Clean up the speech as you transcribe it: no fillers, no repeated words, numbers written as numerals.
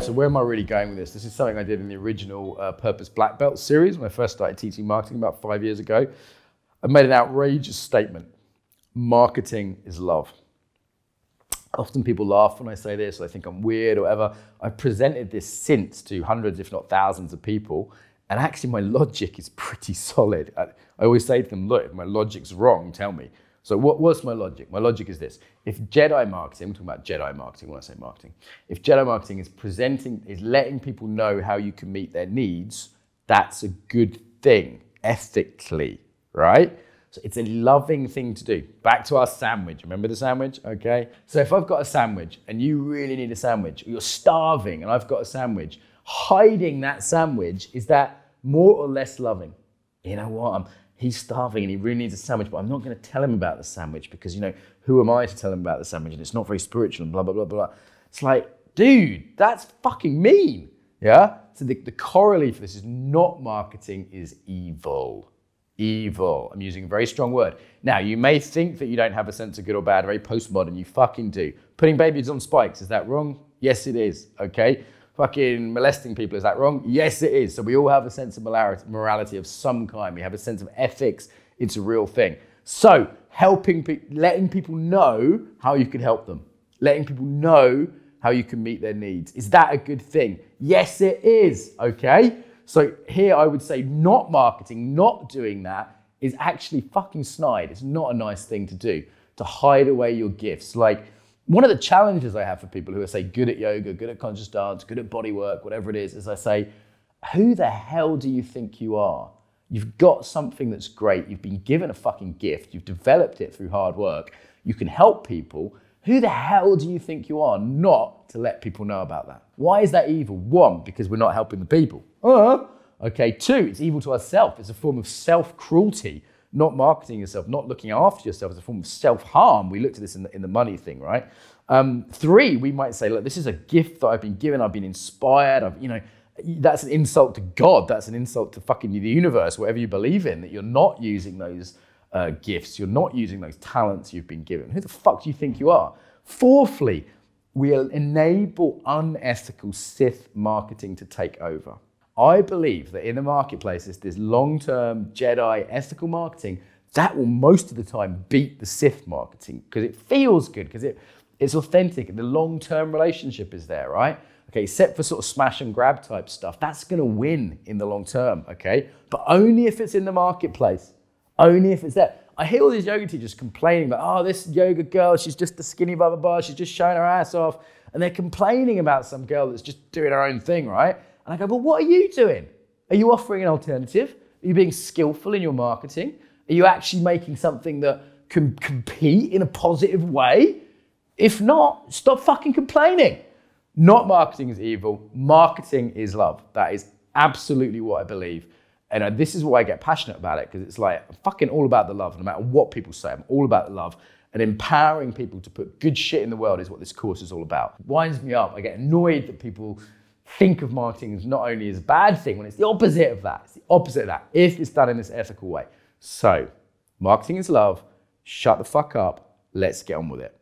So where am I really going with this? This is something I did in the original Purpose Black Belt series when I first started teaching marketing about 5 years ago. I made an outrageous statement. Marketing is love. Often people laugh when I say this, or they think I'm weird or whatever. I've presented this since to hundreds, if not thousands of people. And actually my logic is pretty solid. I always say to them, look, if my logic's wrong, tell me. So what's my logic? My logic is this. If Jedi marketing, I'm talking about Jedi marketing when I say marketing. If Jedi marketing is presenting, is letting people know how you can meet their needs, that's a good thing, ethically, right? So it's a loving thing to do. Back to our sandwich. Remember the sandwich? Okay. So if I've got a sandwich and you really need a sandwich, or you're starving and I've got a sandwich, hiding that sandwich, is that more or less loving? You know what? He's starving and he really needs a sandwich, but I'm not going to tell him about the sandwich because, you know, who am I to tell him about the sandwich? And it's not very spiritual and blah, blah, blah, blah. It's like, dude, that's fucking mean. Yeah. So the corollary for this is not marketing is evil. Evil. I'm using a very strong word. Now, you may think that you don't have a sense of good or bad, very postmodern. You fucking do. Putting babies on spikes. Is that wrong? Yes, it is. Okay. Fucking molesting people, is that wrong? Yes, it is. So we all have a sense of morality of some kind. We have a sense of ethics. It's a real thing. So letting people know how you can help them, letting people know how you can meet their needs. Is that a good thing? Yes, it is. Okay. So here I would say not marketing, not doing that is actually fucking snide. It's not a nice thing to do, to hide away your gifts. Like, one of the challenges I have for people who are, say, good at yoga, good at conscious dance, good at body work, whatever it is I say, who the hell do you think you are? You've got something that's great. You've been given a fucking gift. You've developed it through hard work. You can help people. Who the hell do you think you are not to let people know about that? Why is that evil? One, because we're not helping the people. Okay, two, it's evil to ourselves. It's a form of self-cruelty. Not marketing yourself, not looking after yourself is a form of self-harm. We looked at this in the money thing, right? Three, we might say, look, this is a gift that I've been given. I've been inspired. You know, that's an insult to God. That's an insult to fucking the universe, whatever you believe in, that you're not using those gifts. You're not using those talents you've been given. Who the fuck do you think you are? Fourthly, we'll enable unethical Sith marketing to take over. I believe that in the marketplaces, this long-term Jedi ethical marketing, that will most of the time beat the Sith marketing because it feels good, because it's authentic and the long-term relationship is there, right? Okay, except for sort of smash and grab type stuff, that's gonna win in the long term, okay? But only if it's in the marketplace, only if it's there. I hear all these yoga teachers complaining about, oh, this yoga girl, she's just a skinny blah, blah, blah, she's just showing her ass off. And they're complaining about some girl that's just doing her own thing, right? And I go, well, what are you doing? Are you offering an alternative? Are you being skillful in your marketing? Are you actually making something that can compete in a positive way? If not, stop fucking complaining. Not marketing is evil. Marketing is love. That is absolutely what I believe. And this is why I get passionate about it, because it's like, I'm fucking all about the love. No matter what people say, I'm all about the love. And empowering people to put good shit in the world is what this course is all about. It winds me up. I get annoyed that people think of marketing as not only as a bad thing, when it's the opposite of that. It's the opposite of that, if it's done in this ethical way. So, marketing is love. Shut the fuck up. Let's get on with it.